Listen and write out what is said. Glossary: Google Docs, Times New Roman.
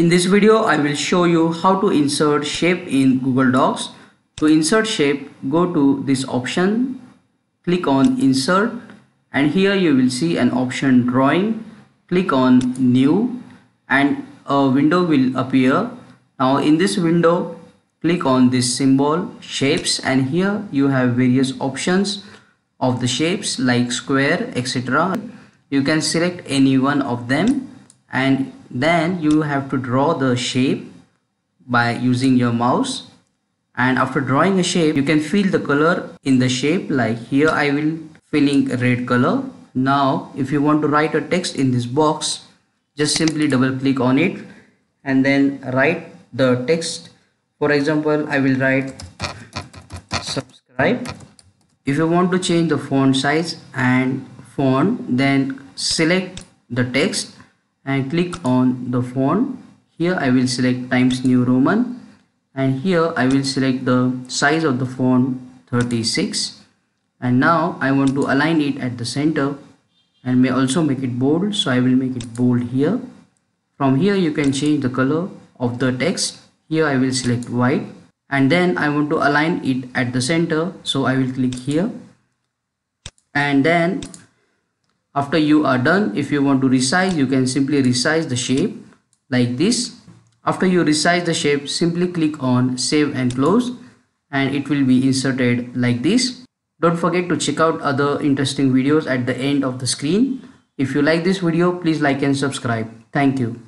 In this video, I will show you how to insert shape in Google Docs. To insert shape, go to this option, click on Insert, and here you will see an option Drawing. Click on New and a window will appear. Now in this window, click on this symbol Shapes, and here you have various options of the shapes like square, etc. You can select any one of them and then you have to draw the shape by using your mouse. And after drawing a shape, you can fill the color in the shape. Like here I will filling red color. Now if you want to write a text in this box, just simply double click on it and then write the text. For example, I will write subscribe. If you want to change the font size and font, then select the text and click on the font. Here I will select Times New Roman and here I will select the size of the font 36, and now I want to align it at the center and may also make it bold, so I will make it bold here. From here you can change the color of the text. Here I will select white and then I want to align it at the center, so I will click here, and then after you are done, if you want to resize, you can simply resize the shape like this. After you resize the shape, simply click on Save and Close and it will be inserted like this. Don't forget to check out other interesting videos at the end of the screen. If you like this video, please like and subscribe. Thank you.